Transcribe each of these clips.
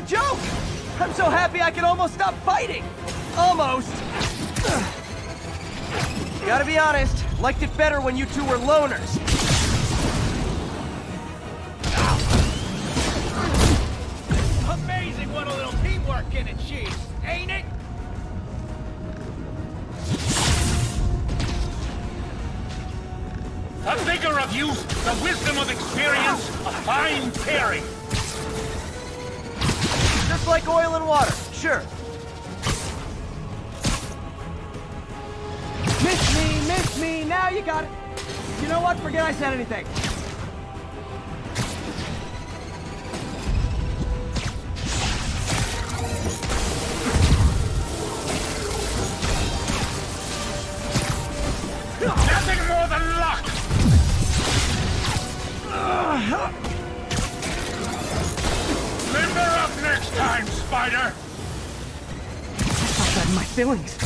my joke! I'm so happy I can almost stop fighting! Almost! Gotta be honest, liked it better when you two were loners. Amazing what a little teamwork can achieve, ain't it? The vigor of youth, the wisdom of experience, a fine pairing. Just like oil and water, sure. Miss me, now you got it. You know what? Forget I said anything. Nothing more than luck! Limber up next time, Spider! I got my feelings.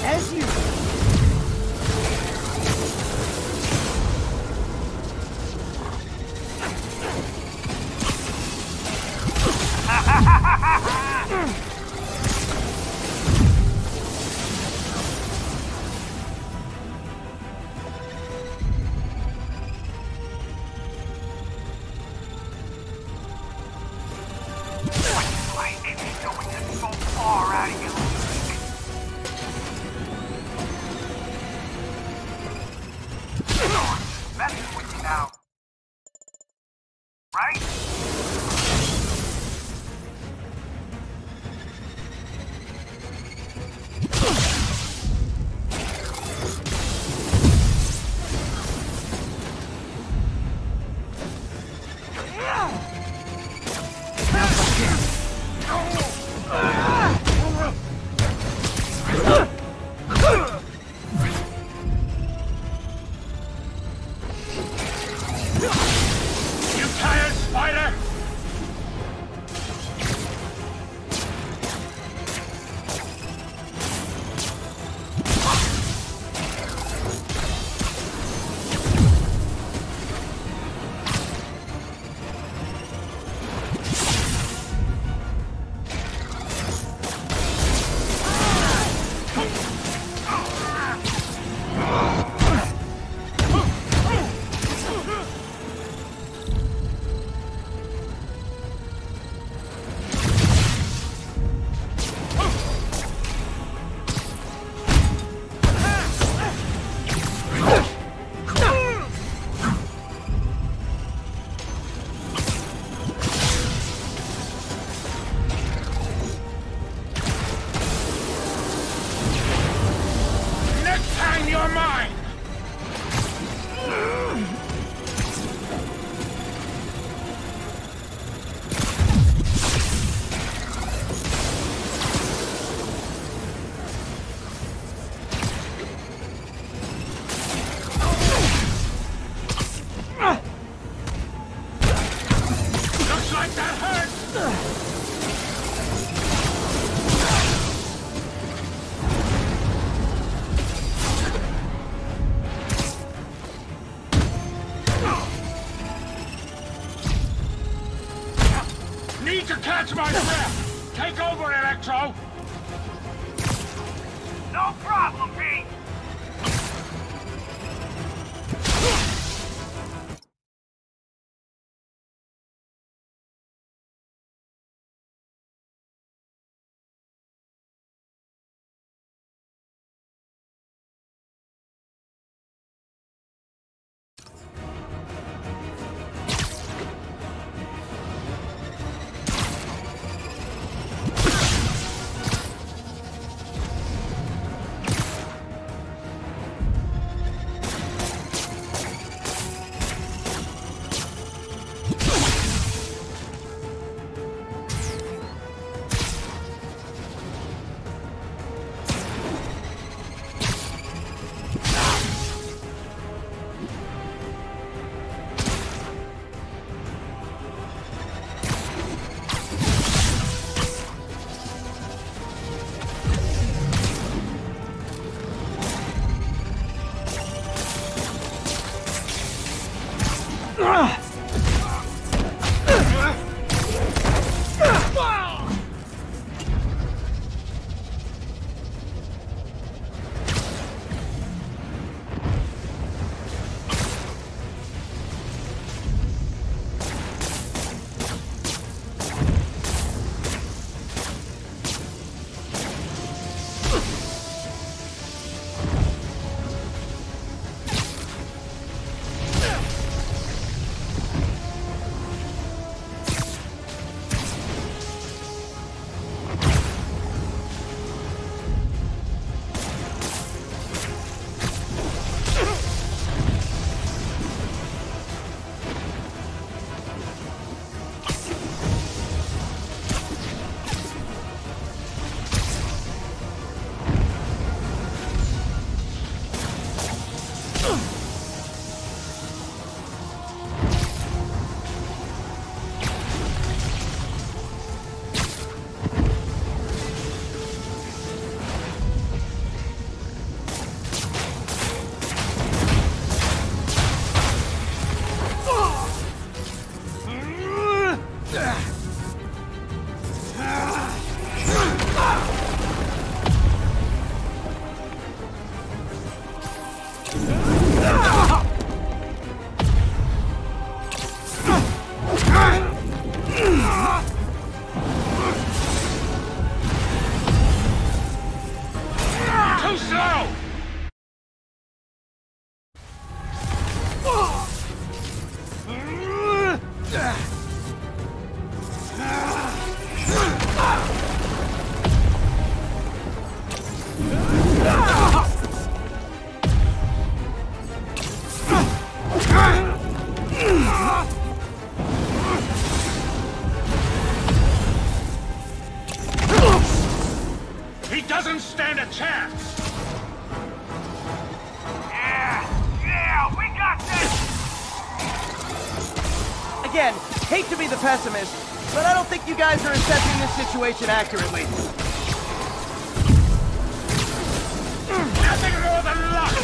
As you... Catch my breath! Take over, Electro! No problem, Pete! He doesn't stand a chance! Yeah, we got this! Again, hate to be the pessimist, but I don't think you guys are assessing this situation accurately. Nothing more than luck!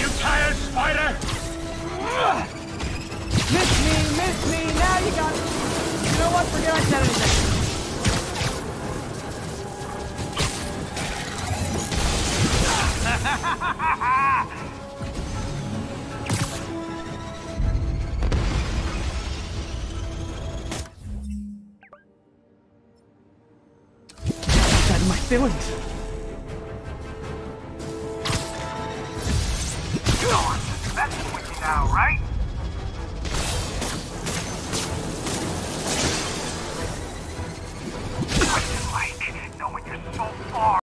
You tired, Spider? Miss me, now you got me! You know what? Forget I said anything. Got my feelings. Come on, that's the wiki now, right?